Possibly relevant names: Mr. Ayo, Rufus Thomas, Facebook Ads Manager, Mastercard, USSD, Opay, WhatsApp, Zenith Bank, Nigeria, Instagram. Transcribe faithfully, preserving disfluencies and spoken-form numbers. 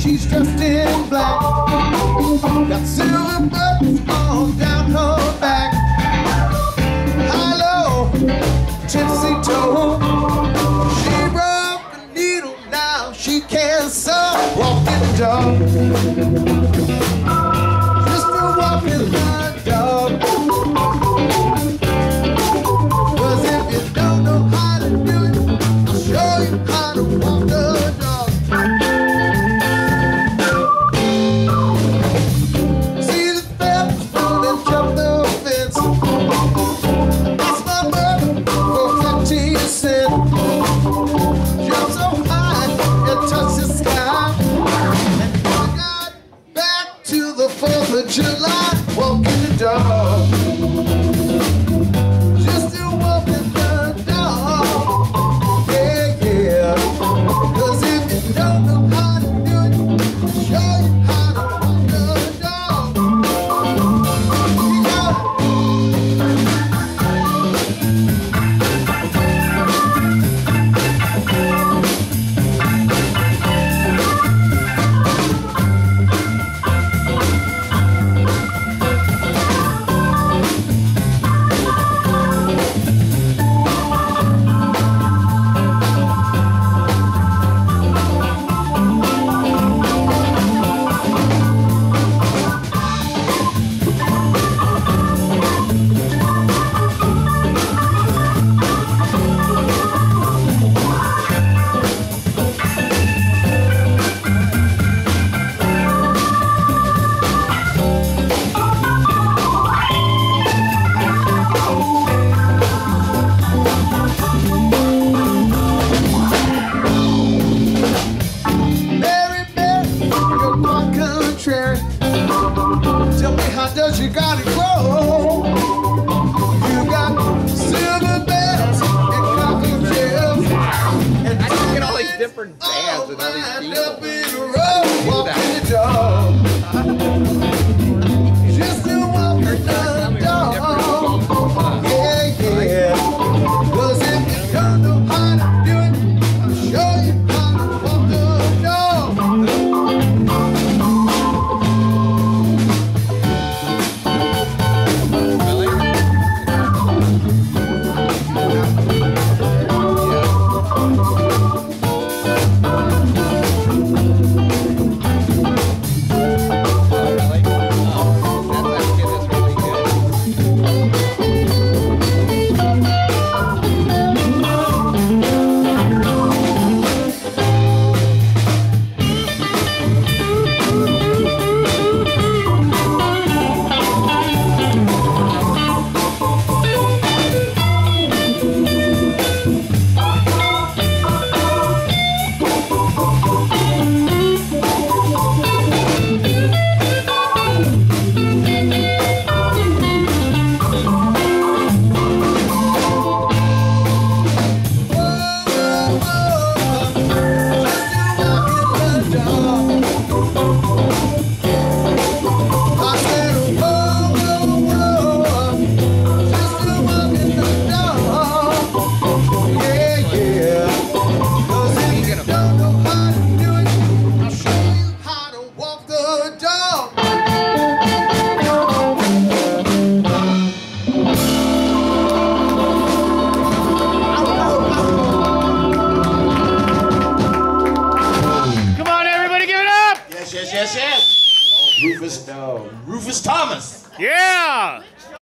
She's dressed in black, got silver buttons all down her back. High-low, tipsy toe, she broke the needle, now she can't sew. Walking dog, just a walking the dog. Cause if you don't know how to do it, I'll show you how to walk the dog. July, walking the dog, just a walking the dog, yeah, yeah. Cause if you don't know how to do it, I'll show you how to walk the dog. Tell me, how does you gotta grow? You got silver bells and coffee gels, and I can get all these different bands and all these up in a row, walking the dog. Just a walking the dog. Yeah, yeah. Cause if you don't know how to do it, I'll show you how to walk the dog. Yes, yes, yes. Rufus, uh, Rufus Thomas. Yeah.